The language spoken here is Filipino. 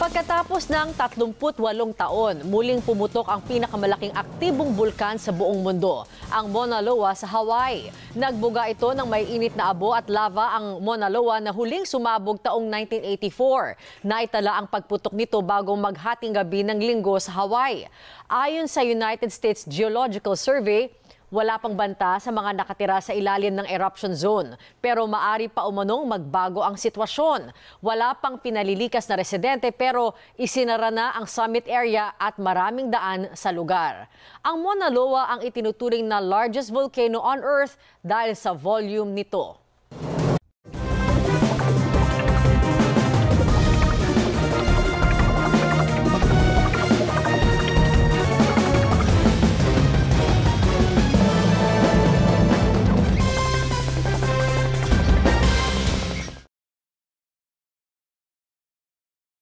Pagkatapos ng 38 taon, muling pumutok ang pinakamalaking aktibong bulkan sa buong mundo, ang Mauna Loa sa Hawaii. Nagbuga ito ng may init na abo at lava ang Mauna Loa na huling sumabog taong 1984. Naitala ang pagputok nito bago maghating gabi ng Linggo sa Hawaii. Ayon sa United States Geological Survey, wala pang banta sa mga nakatira sa ilalim ng eruption zone, pero maari pa umanong magbago ang sitwasyon. Wala pang pinalilikas na residente pero isinara na ang summit area at maraming daan sa lugar. Ang Mauna Loa ang itinuturing na largest volcano on Earth dahil sa volume nito.